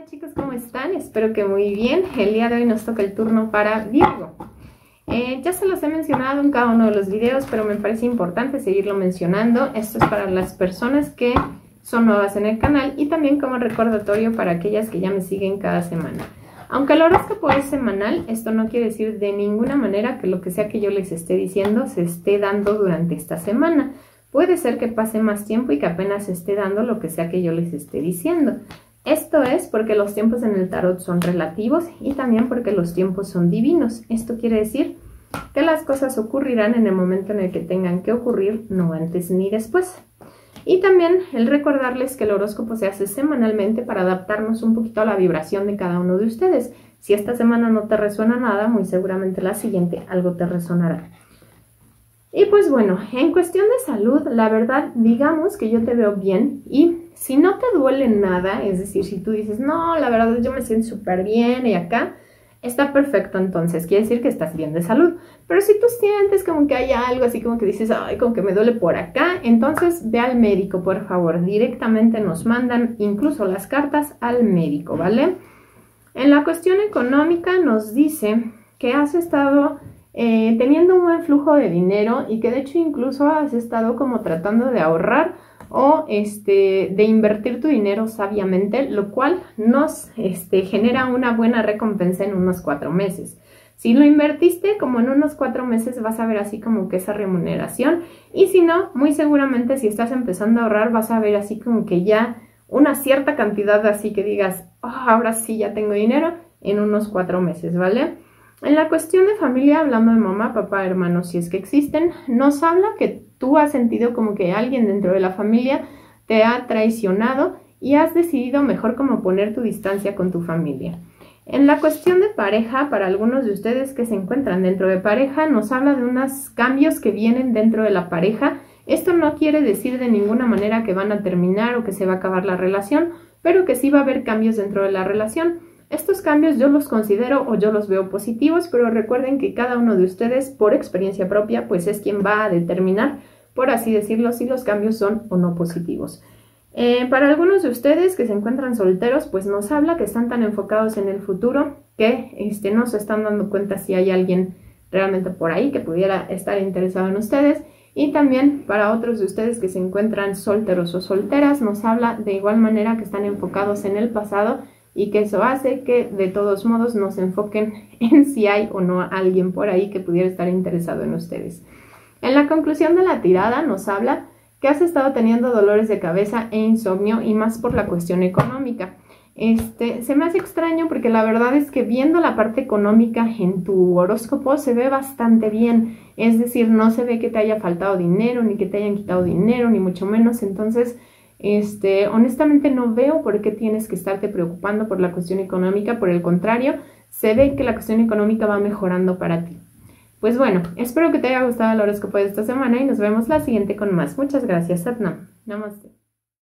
Hola chicos, ¿cómo están? Espero que muy bien. El día de hoy nos toca el turno para Virgo. Ya se los he mencionado en cada uno de los videos, pero me parece importante seguirlo mencionando. Esto es para las personas que son nuevas en el canal y también como recordatorio para aquellas que ya me siguen cada semana. Aunque el horóscopo es semanal, esto no quiere decir de ninguna manera que lo que sea que yo les esté diciendo se esté dando durante esta semana. Puede ser que pase más tiempo y que apenas se esté dando lo que sea que yo les esté diciendo. Esto es porque los tiempos en el tarot son relativos y también porque los tiempos son divinos. Esto quiere decir que las cosas ocurrirán en el momento en el que tengan que ocurrir, no antes ni después. Y también el recordarles que el horóscopo se hace semanalmente para adaptarnos un poquito a la vibración de cada uno de ustedes. Si esta semana no te resuena nada, muy seguramente la siguiente algo te resonará. Y pues bueno, en cuestión de salud, la verdad, digamos que yo te veo bien y si no te duele nada, es decir, si tú dices, no, la verdad yo me siento súper bien y acá, está perfecto entonces, quiere decir que estás bien de salud. Pero si tú sientes como que hay algo así como que dices, ay, como que me duele por acá, entonces ve al médico, por favor. Directamente nos mandan incluso las cartas al médico, ¿vale? En la cuestión económica nos dice que has estado teniendo un buen flujo de dinero y que de hecho incluso has estado como tratando de ahorrar o de invertir tu dinero sabiamente, lo cual nos genera una buena recompensa en unos 4 meses. Si lo invertiste, como en unos 4 meses vas a ver así como que esa remuneración, y si no, muy seguramente si estás empezando a ahorrar vas a ver así como que ya una cierta cantidad así que digas, oh, ahora sí ya tengo dinero en unos 4 meses, ¿vale? En la cuestión de familia, hablando de mamá, papá, hermanos, si es que existen, nos habla que tú has sentido como que alguien dentro de la familia te ha traicionado y has decidido mejor como poner tu distancia con tu familia. En la cuestión de pareja, para algunos de ustedes que se encuentran dentro de pareja, nos habla de unos cambios que vienen dentro de la pareja. Esto no quiere decir de ninguna manera que van a terminar o que se va a acabar la relación, pero que sí va a haber cambios dentro de la relación. Estos cambios yo los considero o yo los veo positivos, pero recuerden que cada uno de ustedes, por experiencia propia, pues es quien va a determinar, por así decirlo, si los cambios son o no positivos. Para algunos de ustedes que se encuentran solteros, pues nos habla que están tan enfocados en el futuro que no se están dando cuenta si hay alguien realmente por ahí que pudiera estar interesado en ustedes. Y también para otros de ustedes que se encuentran solteros o solteras, nos habla de igual manera que están enfocados en el pasado y que eso hace que de todos modos nos enfoquen en si hay o no alguien por ahí que pudiera estar interesado en ustedes. En la conclusión de la tirada nos habla que has estado teniendo dolores de cabeza e insomnio y más por la cuestión económica. Se me hace extraño porque la verdad es que viendo la parte económica en tu horóscopo se ve bastante bien, es decir, no se ve que te haya faltado dinero, ni que te hayan quitado dinero, ni mucho menos, entonces honestamente no veo por qué tienes que estarte preocupando por la cuestión económica, por el contrario, se ve que la cuestión económica va mejorando para ti. Pues bueno, espero que te haya gustado el horóscopo de esta semana y nos vemos la siguiente con más. Muchas gracias, Sat Nam. Namasté.